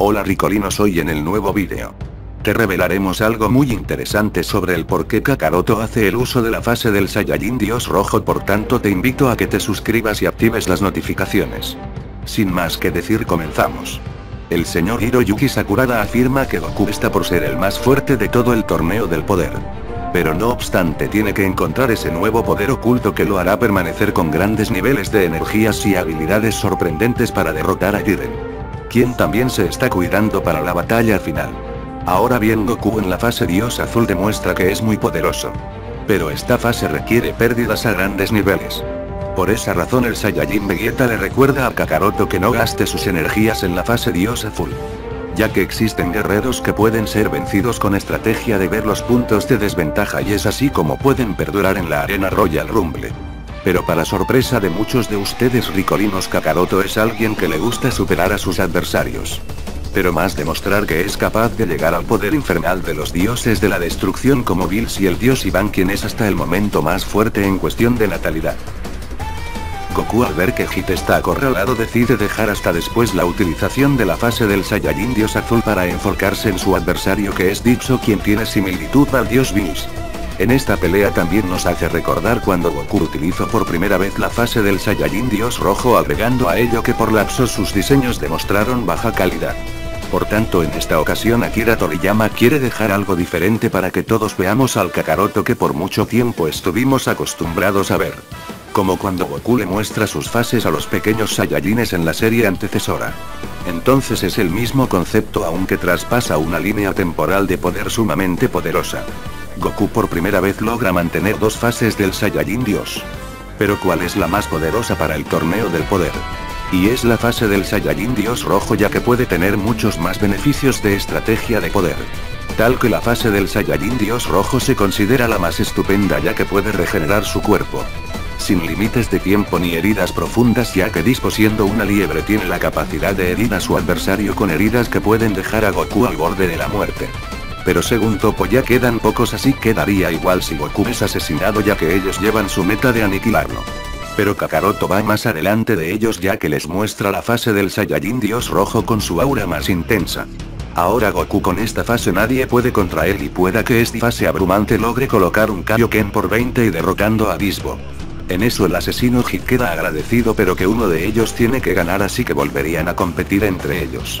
Hola Ricolinos, hoy en el nuevo vídeo te revelaremos algo muy interesante sobre el por qué Kakaroto hace el uso de la fase del Saiyajin Dios Rojo, por tanto te invito a que te suscribas y actives las notificaciones. Sin más que decir, comenzamos. El señor Hiroyuki Sakurada afirma que Goku está por ser el más fuerte de todo el torneo del poder. Pero no obstante, tiene que encontrar ese nuevo poder oculto que lo hará permanecer con grandes niveles de energías y habilidades sorprendentes para derrotar a Jiren, quien también se está cuidando para la batalla final. Ahora bien, Goku en la fase Dios Azul demuestra que es muy poderoso. Pero esta fase requiere pérdidas a grandes niveles. Por esa razón el Saiyajin Vegeta le recuerda a Kakaroto que no gaste sus energías en la fase Dios Azul, ya que existen guerreros que pueden ser vencidos con estrategia de ver los puntos de desventaja, y es así como pueden perdurar en la arena Royal Rumble. Pero para sorpresa de muchos de ustedes Ricolinos, Kakaroto es alguien que le gusta superar a sus adversarios. Pero más demostrar que es capaz de llegar al poder infernal de los dioses de la destrucción como Bills y el dios Iván, quien es hasta el momento más fuerte en cuestión de natalidad. Goku, al ver que Hit está acorralado, decide dejar hasta después la utilización de la fase del Saiyajin Dios Azul para enfocarse en su adversario, que es Ditso, quien tiene similitud al dios Bills. En esta pelea también nos hace recordar cuando Goku utilizó por primera vez la fase del Saiyajin Dios Rojo, agregando a ello que por lapsos sus diseños demostraron baja calidad. Por tanto, en esta ocasión Akira Toriyama quiere dejar algo diferente para que todos veamos al Kakaroto que por mucho tiempo estuvimos acostumbrados a ver. Como cuando Goku le muestra sus fases a los pequeños Saiyajines en la serie antecesora. Entonces es el mismo concepto, aunque traspasa una línea temporal de poder sumamente poderosa. Goku por primera vez logra mantener dos fases del Saiyajin Dios. Pero ¿cuál es la más poderosa para el torneo del poder? Y es la fase del Saiyajin Dios Rojo, ya que puede tener muchos más beneficios de estrategia de poder. Tal que la fase del Saiyajin Dios Rojo se considera la más estupenda, ya que puede regenerar su cuerpo sin límites de tiempo ni heridas profundas, ya que dispusiendo una liebre tiene la capacidad de herir a su adversario con heridas que pueden dejar a Goku al borde de la muerte. Pero según Topo ya quedan pocos, así quedaría igual si Goku es asesinado, ya que ellos llevan su meta de aniquilarlo. Pero Kakaroto va más adelante de ellos, ya que les muestra la fase del Saiyajin Dios Rojo con su aura más intensa. Ahora Goku con esta fase nadie puede contra él, y pueda que esta fase abrumante logre colocar un Kaioken por 20 y derrotando a Bisbo. En eso el asesino Hit queda agradecido, pero que uno de ellos tiene que ganar, así que volverían a competir entre ellos.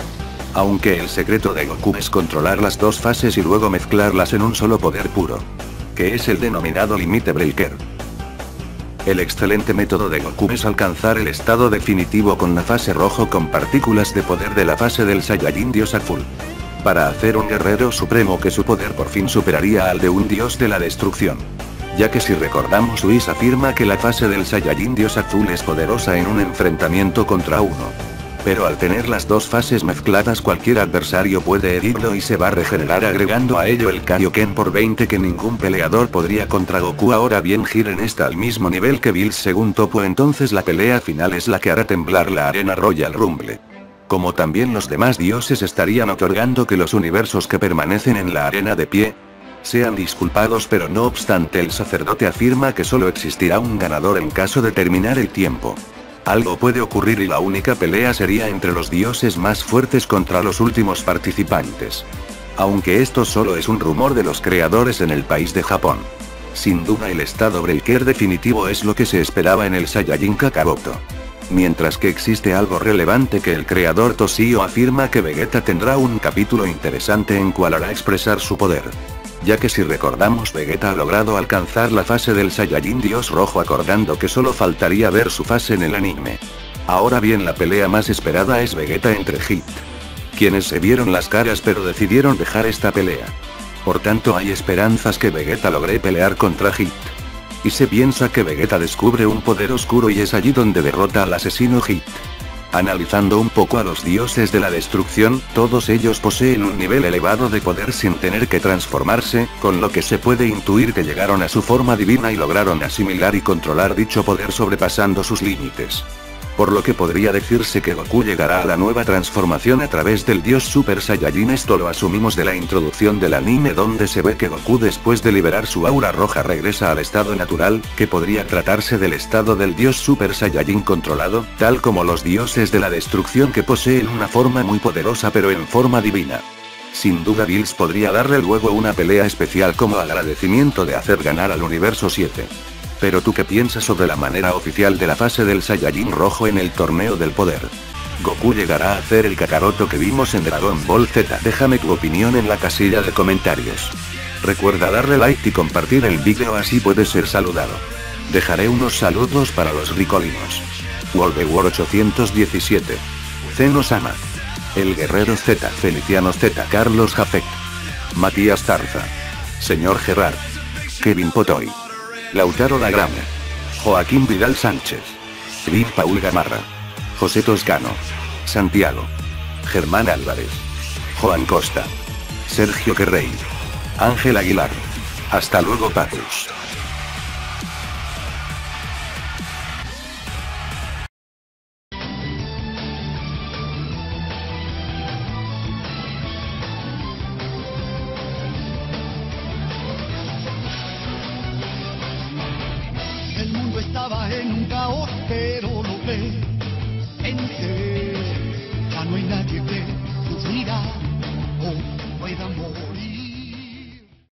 Aunque el secreto de Goku es controlar las dos fases y luego mezclarlas en un solo poder puro, que es el denominado Limit Breaker. El excelente método de Goku es alcanzar el estado definitivo con la fase rojo con partículas de poder de la fase del Saiyajin Dios Azul, para hacer un guerrero supremo que su poder por fin superaría al de un dios de la destrucción. Ya que si recordamos, Whis afirma que la fase del Saiyajin Dios Azul es poderosa en un enfrentamiento contra uno. Pero al tener las dos fases mezcladas, cualquier adversario puede herirlo y se va a regenerar, agregando a ello el Kaioken por 20 que ningún peleador podría contra Goku. Ahora bien, Jiren está al mismo nivel que Bills según Topo, entonces la pelea final es la que hará temblar la arena Royal Rumble. Como también los demás dioses estarían otorgando que los universos que permanecen en la arena de pie sean disculpados, pero no obstante el sacerdote afirma que solo existirá un ganador en caso de terminar el tiempo. Algo puede ocurrir y la única pelea sería entre los dioses más fuertes contra los últimos participantes. Aunque esto solo es un rumor de los creadores en el país de Japón. Sin duda el estado breaker definitivo es lo que se esperaba en el Saiyajin Kakaroto. Mientras que existe algo relevante que el creador Toshio afirma que Vegeta tendrá un capítulo interesante en cual hará expresar su poder. Ya que si recordamos, Vegeta ha logrado alcanzar la fase del Saiyajin Dios Rojo, acordando que solo faltaría ver su fase en el anime. Ahora bien, la pelea más esperada es Vegeta entre Hit, quienes se vieron las caras pero decidieron dejar esta pelea. Por tanto hay esperanzas que Vegeta logre pelear contra Hit. Y se piensa que Vegeta descubre un poder oscuro y es allí donde derrota al asesino Hit. Analizando un poco a los dioses de la destrucción, todos ellos poseen un nivel elevado de poder sin tener que transformarse, con lo que se puede intuir que llegaron a su forma divina y lograron asimilar y controlar dicho poder sobrepasando sus límites. por lo que podría decirse que Goku llegará a la nueva transformación a través del dios Super Saiyajin. Esto lo asumimos de la introducción del anime, donde se ve que Goku, después de liberar su aura roja, regresa al estado natural, que podría tratarse del estado del dios Super Saiyajin controlado, tal como los dioses de la destrucción, que poseen una forma muy poderosa pero en forma divina. Sin duda Bills podría darle luego una pelea especial como agradecimiento de hacer ganar al universo 7. Pero tú, ¿qué piensas sobre la manera oficial de la fase del Saiyajin rojo en el torneo del poder? ¿Goku llegará a hacer el Kakaroto que vimos en Dragon Ball Z? Déjame tu opinión en la casilla de comentarios. Recuerda darle like y compartir el vídeo, así puedes ser saludado. Dejaré unos saludos para los ricolinos. World 817. Zenosama. El Guerrero Z. Feliciano Z. Carlos Jafet. Matías Tarza. Señor Gerard. Kevin Potoy. Lautaro Lagrama. Joaquín Vidal Sánchez. Viv Paul Gamarra. José Toscano. Santiago. Germán Álvarez. Juan Costa. Sergio Guerrey. Ángel Aguilar. Hasta luego, Pacus. Estaba en un caos, pero lo ve en serio.